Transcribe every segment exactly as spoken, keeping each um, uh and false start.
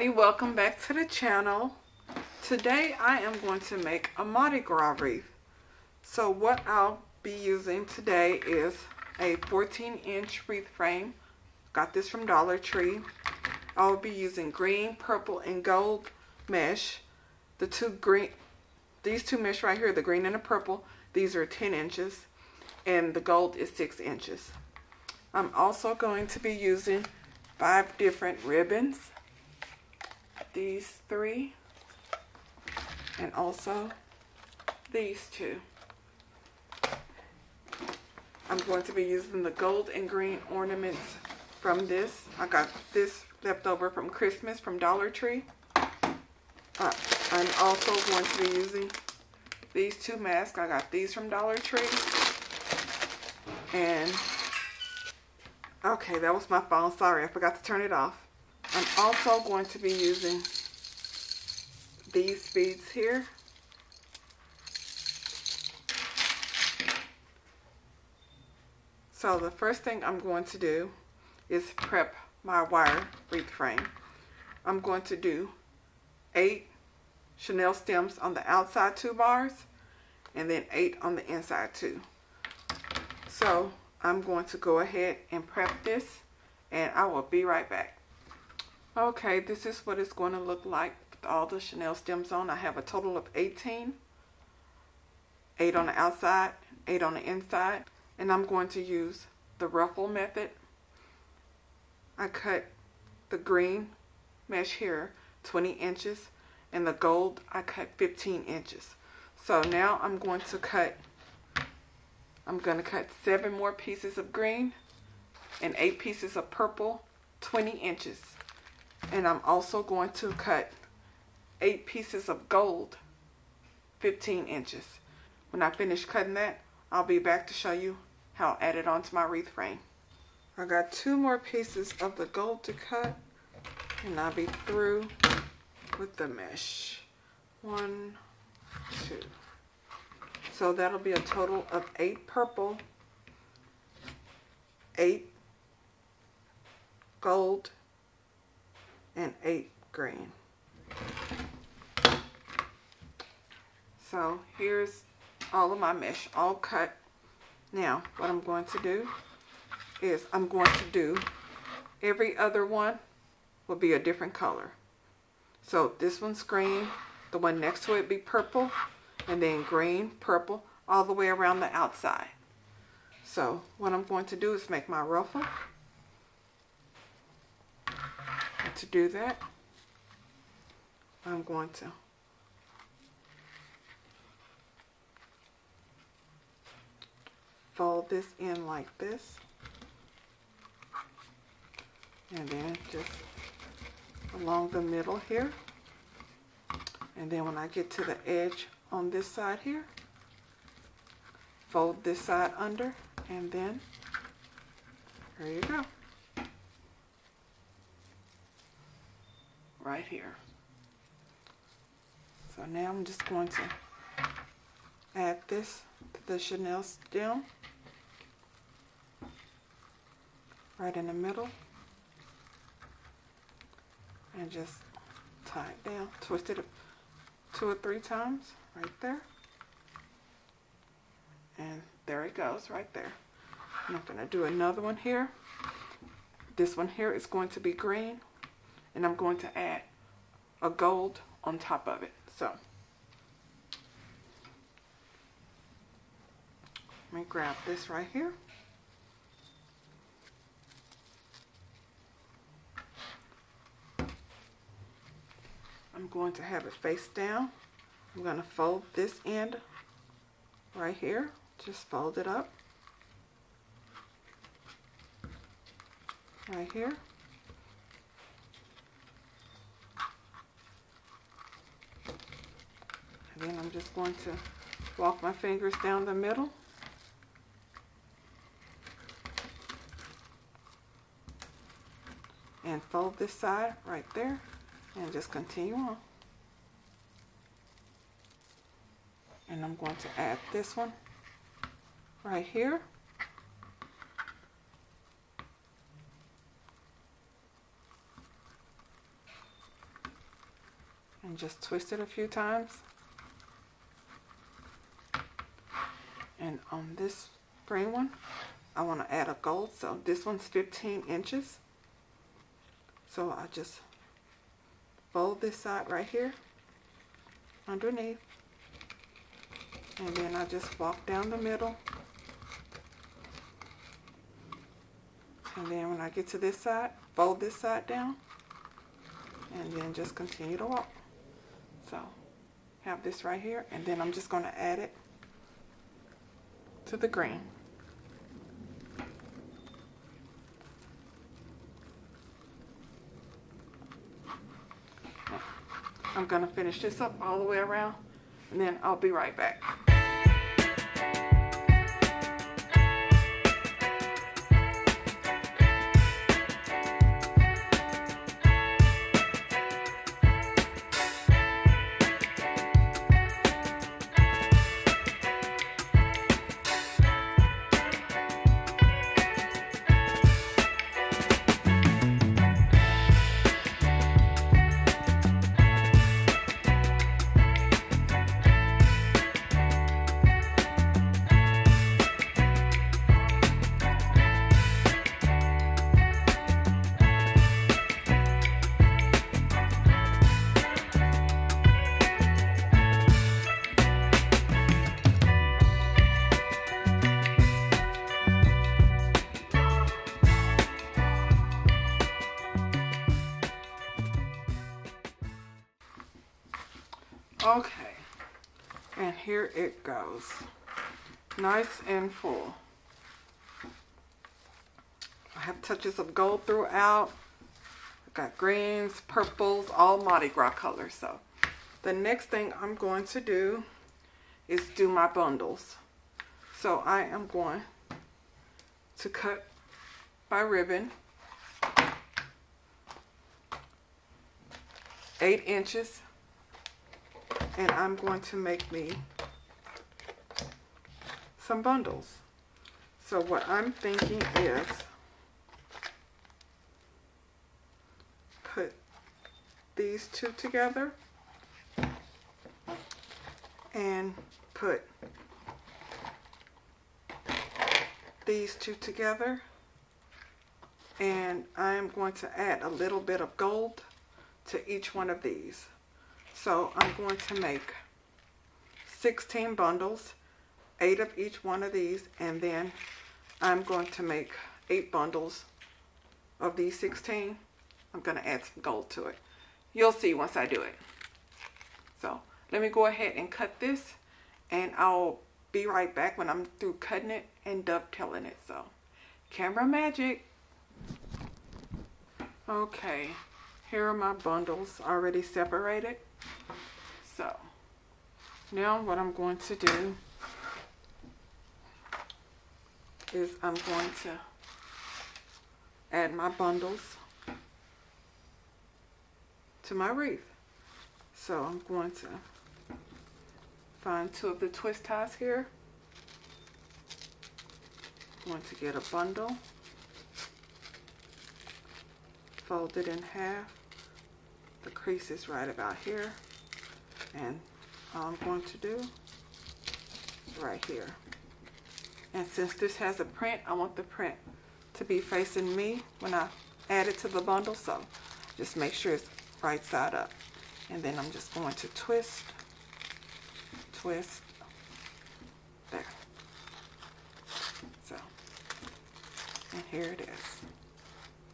everybody, welcome back to the channel. Today I am going to make a Mardi Gras wreath. So what I'll be using today is a fourteen inch wreath frame. Got this from Dollar Tree. I'll be using green, purple, and gold mesh. The two green, these two mesh right here, the green and the purple, these are ten inches and the gold is six inches. I'm also going to be using five different ribbons, these three, and also these two. I'm going to be using the gold and green ornaments from this. I got this left over from Christmas from Dollar Tree. Uh, I'm also going to be using these two masks. I got these from Dollar Tree. And okay, that was my phone. Sorry, I forgot to turn it off. I'm also going to be using these beads here. So the first thing I'm going to do is prep my wire wreath frame. I'm going to do eight Chanel stems on the outside two bars and then eight on the inside two. So I'm going to go ahead and prep this and I will be right back. Okay, this is what it's going to look like with all the Chanel stems on. I have a total of eighteen. eight on the outside, eight on the inside. And I'm going to use the ruffle method. I cut the green mesh here twenty inches and the gold I cut fifteen inches. So now I'm going to cut I'm going to cut seven more pieces of green and eight pieces of purple, twenty inches. And I'm also going to cut eight pieces of gold, fifteen inches. When I finish cutting that, I'll be back to show you how I add it onto my wreath frame. I got two more pieces of the gold to cut and I'll be through with the mesh. One, two. So that'll be a total of eight purple, eight gold, and eight green. So here's all of my mesh, all cut. Now, what I'm going to do is I'm going to do every other one will be a different color. So this one's green, the one next to it be purple, and then green, purple, all the way around the outside. So what I'm going to do is make my ruffle. And to do that, I'm going to fold this in like this. And then just along the middle here. And then when I get to the edge on this side here, fold this side under, and then there you go, right here. So now I'm just going to add this to the Chanel stem right in the middle and just tie it down, twist it up two or three times right there, and there it goes right there. And I'm going to do another one here. This one here is going to be green and I'm going to add a gold on top of it. So let me grab this right here . I'm going to have it face down. I'm going to fold this end right here. Just fold it up. Right here. And then I'm just going to walk my fingers down the middle. And fold this side right there. And just continue on. And I'm going to add this one right here. and just twist it a few times. And on this green one, I want to add a gold. So this one's fifteen inches. So I just fold this side right here underneath. And then I just walk down the middle. And then when I get to this side, fold this side down. And then just continue to walk. So have this right here. And then I'm just going to add it to the green. I'm going to finish this up all the way around, and then I'll be right back. Okay, and here it goes, nice and full. I have touches of gold throughout. I've got greens, purples, all Mardi Gras colors. So the next thing I'm going to do is do my bundles. So I am going to cut by ribbon, eight inches. And I'm going to make me some bundles. So what I'm thinking is put these two together and put these two together, and I'm going to add a little bit of gold to each one of these. So I'm going to make sixteen bundles, eight of each one of these, and then I'm going to make eight bundles of these sixteen. I'm going to add some gold to it. You'll see once I do it. So let me go ahead and cut this, and I'll be right back when I'm through cutting it and dovetailing it. So camera magic. Okay, here are my bundles already separated. So now what I'm going to do is I'm going to add my bundles to my wreath. So I'm going to find two of the twist ties here. I'm going to get a bundle, fold it in half. The crease is right about here. And all I'm going to do right here. And since this has a print, I want the print to be facing me when I add it to the bundle. So just make sure it's right side up. And then I'm just going to twist, twist, there. So, and here it is.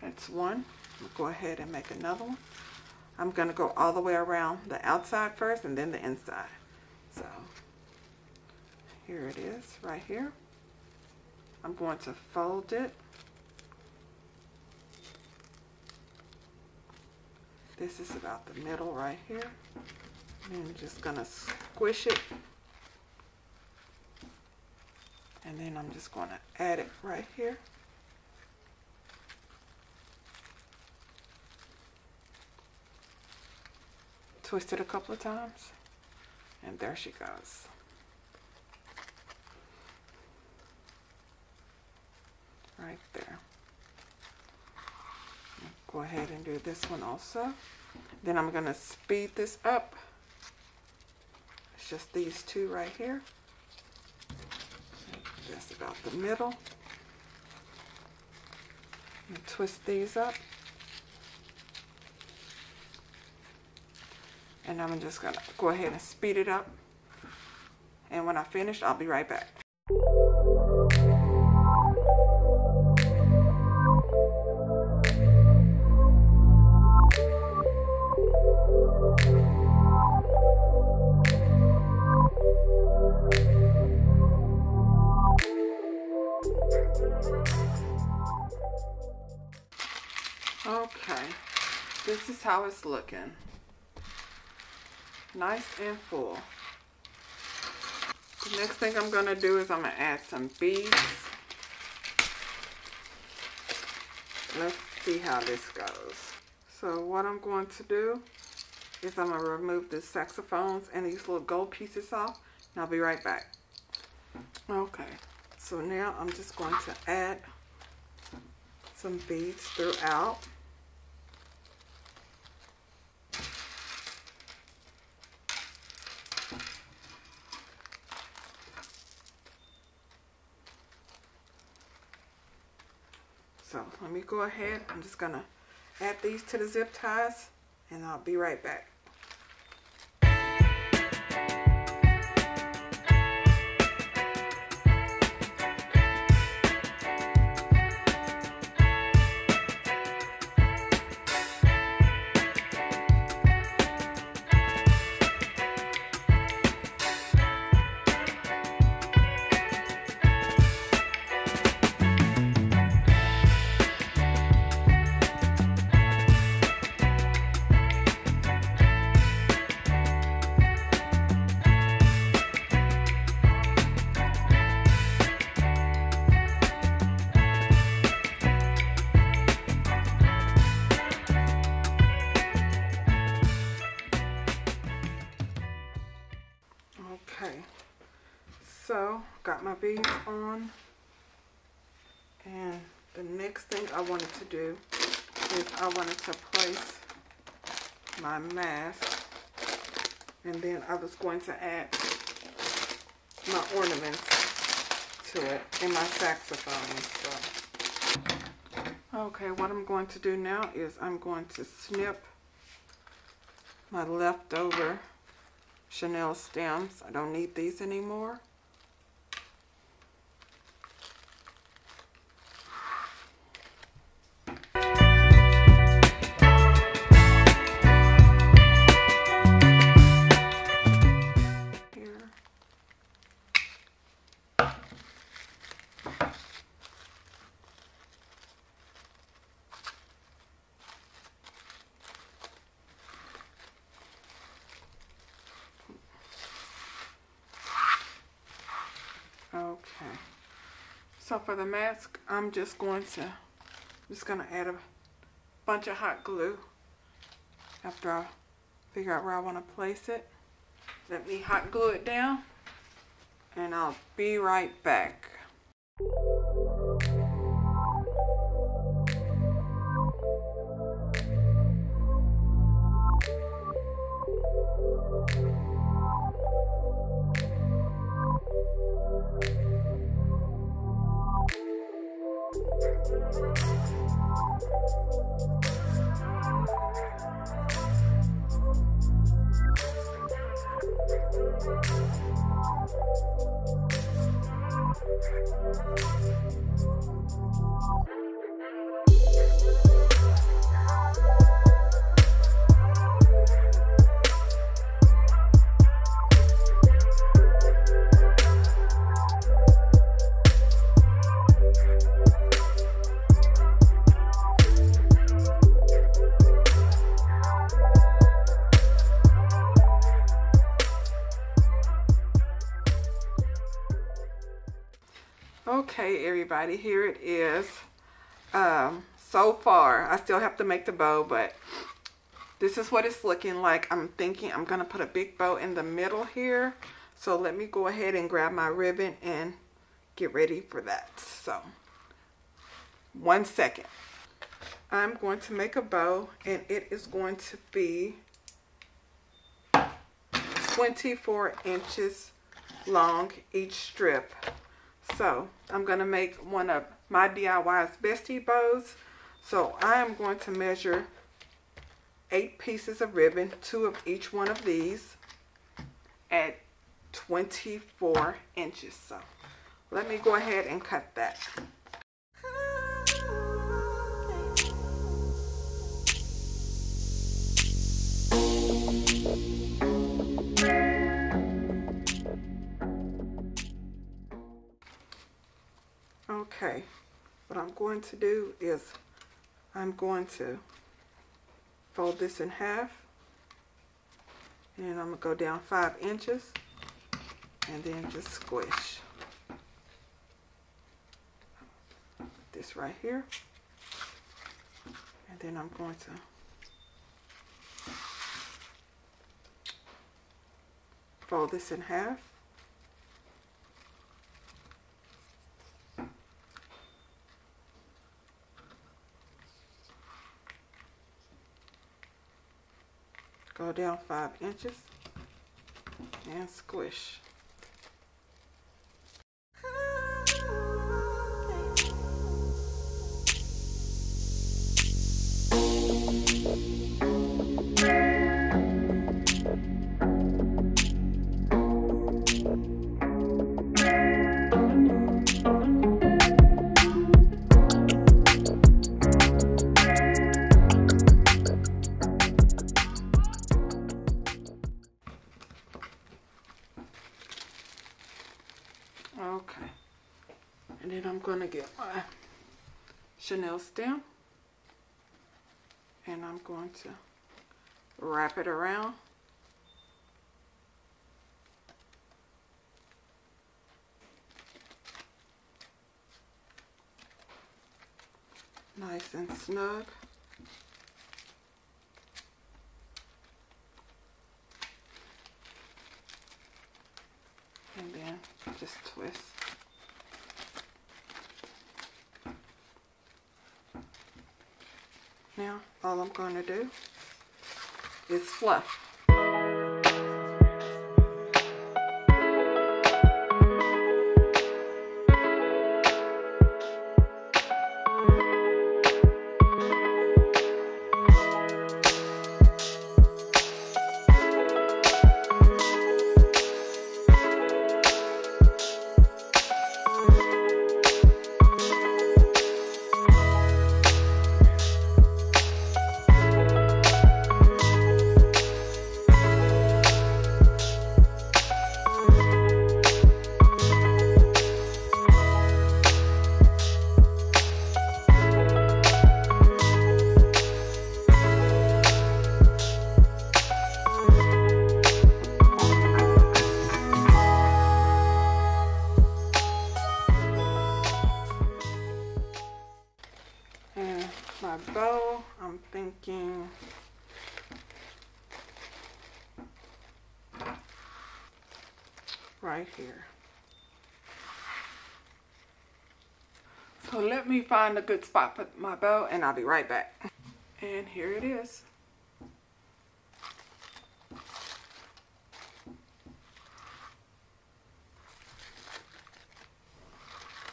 That's one. We'll go ahead and make another one. I'm going to go all the way around the outside first and then the inside. So here it is right here. I'm going to fold it. This is about the middle right here. And I'm just going to squish it. And then I'm just going to add it right here. Twist it a couple of times, and there she goes. Right there. Go ahead and do this one also. Then I'm going to speed this up. It's just these two right here. Just about the middle. And twist these up. And I'm just going to go ahead and speed it up. And when I finish, I'll be right back. Okay, this is how it's looking. Nice and full. The next thing I'm going to do is I'm going to add some beads. Let's see how this goes. So what I'm going to do is I'm going to remove the saxophones and these little gold pieces off, and I'll be right back. Okay, so now I'm just going to add some beads throughout. So let me go ahead, I'm just gonna add these to the zip ties and I'll be right back. So, got my beads on, and the next thing I wanted to do is I wanted to place my mask, and then I was going to add my ornaments to it and my saxophone and stuff. Okay, what I'm going to do now is I'm going to snip my leftover Chanel stems. I don't need these anymore. Okay, so for the mask, I'm just going to, I'm just going to add a bunch of hot glue after I figure out where I want to place it. Let me hot glue it down, and I'll be right back. Okay, everybody, here it is. Um, so far, I still have to make the bow, but this is what it's looking like. I'm thinking I'm going to put a big bow in the middle here. So let me go ahead and grab my ribbon and get ready for that. So, one second. I'm going to make a bow, and it is going to be twenty-four inches long each strip. So I'm going to make one of my D I Y's bestie bows. So I am going to measure eight pieces of ribbon, two of each one of these, at twenty-four inches. So let me go ahead and cut that. Okay, what I'm going to do is I'm going to fold this in half, and I'm going to go down five inches and then just squish this right here, and then I'm going to fold this in half. Go down five inches and squish. Okay, and then I'm going to get my Chanel stem, and I'm going to wrap it around. Nice and snug. And then just twist. Now, all I'm going to do is fluff. Bow, I'm thinking right here. So let me find a good spot for my bow, and I'll be right back. And here it is.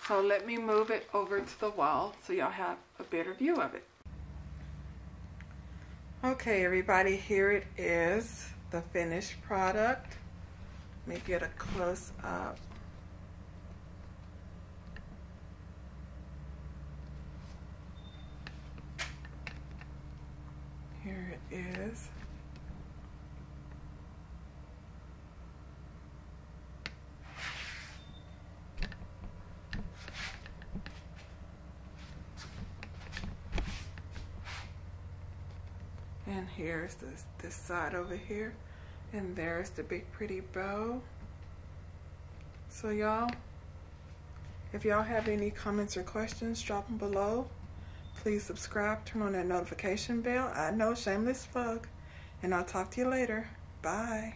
So let me move it over to the wall so y'all have a better view of it. Okay, everybody, here it is, the finished product. Let me get a close up. Here it is. And here's this, this side over here. And there's the big pretty bow. So y'all, if y'all have any comments or questions, drop them below. Please subscribe, turn on that notification bell. I know, shameless plug. And I'll talk to you later. Bye.